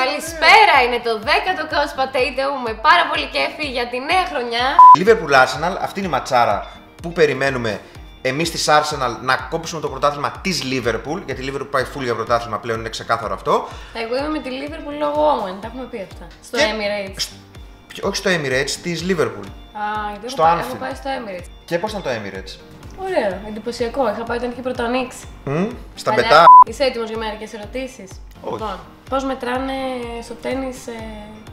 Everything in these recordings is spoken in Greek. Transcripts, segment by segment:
Καλησπέρα, είναι το 10ο Couch Potato με πάρα πολύ κέφι για τη νέα χρονιά. Liverpool Arsenal, αυτή είναι η ματσάρα που περιμένουμε εμείς της Arsenal να κόψουμε το πρωτάθλημα της Liverpool. Γιατί η Liverpool πάει full για πρωτάθλημα πλέον, είναι ξεκάθαρο αυτό. Εγώ είμαι με τη Liverpool λόγω Owen, τα έχουμε πει αυτά. Στο Emirates. Όχι στο Emirates, της Liverpool. Στο Anfield. Έχω πάει στο Emirates. Και πώς ήταν το Emirates? Ωραίο, εντυπωσιακό. Είχα πάει όταν είχε πρωτανοίξει. Στα πετά. Είσαι έτοιμος για μερικές ερωτήσεις? Όχι. Λοιπόν, πώς μετράνε στο τένις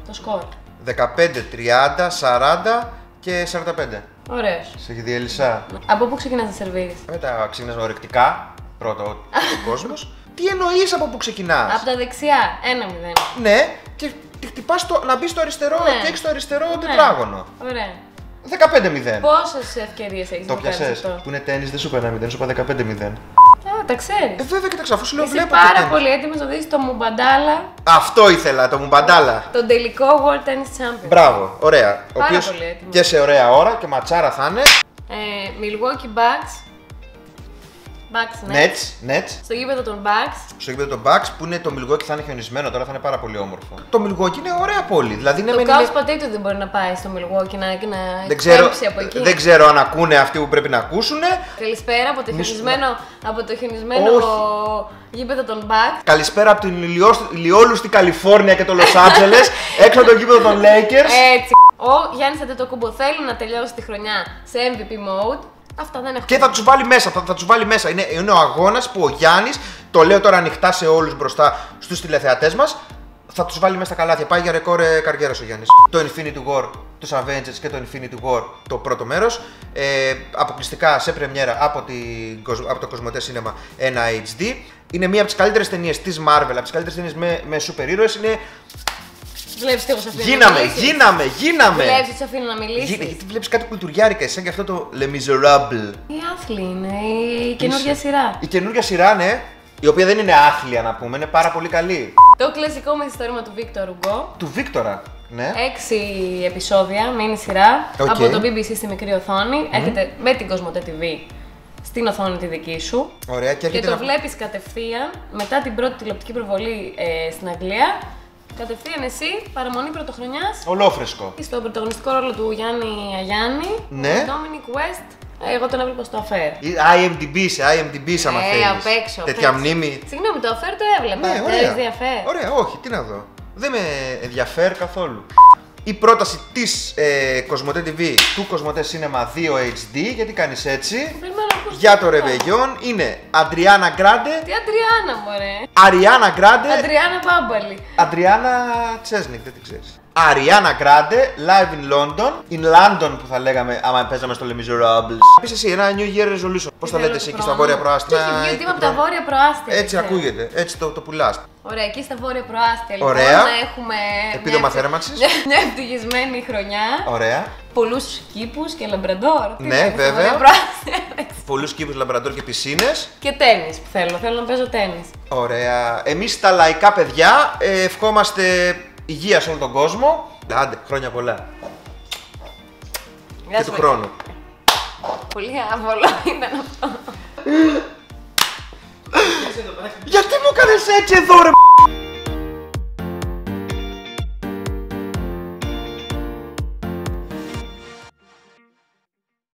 το σκορ? 15, 30, 40 και 45. Ωραίος. Σε έχει διέλυσα. Από πού ξεκινάς να σερβίρεις? Μετά ξεκινάς ορεκτικά, πρώτα ο κόσμος. Τι εννοείς από πού ξεκινάς? Από τα δεξιά, 1-0. Ναι, και χτυπάς να μπει στο αριστερό και έχεις το αριστερό τετράγωνο. Ωραία. 15-0. Πόσες ευκαιρίες έχεις να κάνεις αυτό? Που είναι τένις, δεν σου είπα 1-0, σου είπα 15-0. Τα ξέρεις. Βέβαια και τα ξέρω, αφού σου λέω βλέπω. Είσαι πάρα πολύ έτοιμος να δεις το Μουμπαντάλα. Αυτό ήθελα, το Μουμπαντάλα. Τον τελικό World Tennis Champions. Μπράβο, ωραία. Πάρα πολύ έτοιμος. Και σε ωραία ώρα και ματσάρα θα είναι. Milwaukee Bucks. Nets. Στο γήπεδο των Bucks. Στο γήπεδο των Bucks που είναι το Milwaukee, θα είναι χιονισμένο τώρα, θα είναι πάρα πολύ όμορφο. Το Milwaukee είναι ωραία πόλη. Δηλαδή είναι το Couch Potato δεν μπορεί να πάει στο Milwaukee να εξτρέψει από εκεί. Δεν ξέρω αν ακούνε αυτοί που πρέπει να ακούσουν. Καλησπέρα από το χιονισμένο γήπεδο των Bucks. Καλησπέρα από την ηλιόλουστη Καλιφόρνια και το Λος Άντζελες έξω από το γήπεδο των Lakers. Έτσι. Ο Γιάννης Αντετοκούμπο θέλει να τελειώσει τη χρονιά σε MVP mode. Αυτά δεν έχω. Και θα τους βάλει μέσα, θα τους βάλει μέσα. Είναι ο αγώνας που ο Γιάννης, το λέω τώρα ανοιχτά σε όλους μπροστά στους τηλεθεατές μας, θα τους βάλει μέσα στα καλάθια. Πάει για ρεκόρ καριέρας ο Γιάννης. Το Infinity War, τους Avengers και το Infinity War το πρώτο μέρος. Αποκλειστικά σε πρεμιέρα από το Cosmote Cinema 1HD. Είναι μία από τις καλύτερες ταινίες της Marvel, από τις καλύτερες ταινίες με σούπερ ήρωες. Είναι. Βλέπεις τι εγώ σε αφήνω να μιλήσεις. Γίναμε! Βλέπεις τι σε αφήνω να μιλήσεις. Γιατί βλέπεις κάτι κουλτουριάρικα, σαν και αυτό το Le Miserables. Η άθλη είναι, η καινούργια σειρά. Η καινούργια σειρά, ναι, η οποία δεν είναι άθλια να πούμε, είναι πάρα πολύ καλή. Το κλασικό μυθιστόρημα του Βίκτορ Ουγκό. Του Βίκτορα, ναι. 6 επεισόδια, μίνι σειρά, από το BBC στη μικρή οθόνη, έρχεται με την Cosmote TV. Στην οθόνη τη δική σου. Ωραία, και το βλέπεις κατευθείαν μετά την πρώτη τηλεοπτική προβολή στην Αγγλία. Κατευθείαν εσύ, παραμονή πρωτοχρονιάς. Ολόφρεσκο. Στον πρωταγωνιστικό ρόλο του Γιάννη Αγιάννη. Ναι. Του Dominic West. Εγώ τον έβλεπα στο Affair. IMDb σαν να θέλεις. Απ' έξω. Τέτοια μνήμη. Συγγνώμη, το Affair το έβλεπα. Ναι, ωραία. Ωραία, όχι, τι να δω. Δεν με ενδιαφέρει καθόλου. Η πρόταση της Cosmote TV του Cosmote Cinema 2HD, γιατί κάνεις έτσι, για το ρεβεγιόν είναι Αριάνα Γκράντε. Τι Αντριάνα μωρέ. Αριάνα Γκράντε. Αντριάνα Πάμπαλη. Αντριάνα Τσέσνικ, δεν την ξέρεις. Αριάνα Γκράντε, live in London. In London που θα λέγαμε άμα παίζαμε στο Le Miserables. Πες εσύ ένα New Year Resolution. Πώς τα λέτε εσύ εκεί στα βόρεια προάστια? Έχει βγει από τα βόρεια προάστια. Έτσι ακούγεται, έτσι το πουλάς. Ωραία, εκεί στα βόρεια προάστια λοιπόν να έχουμε επίδομα θέρμανσης. Μια ευτυχισμένη χρονιά. Ωραία. Πολλούς κήπους και λαμπραντόρ. Ναι, βέβαια. Πολλούς κήπους, λαμπραντόρ και πισίνες. Και τένις που θέλω. Θέλω να παίζω τένις. Ωραία. Εμείς τα λαϊκά παιδιά ευχόμαστε υγεία σε όλο τον κόσμο. Άντε, χρόνια πολλά. Και του χρόνου. Πολύ άβολο ήταν αυτό. Γιατί μου κάνεις έτσι εδώ ρε?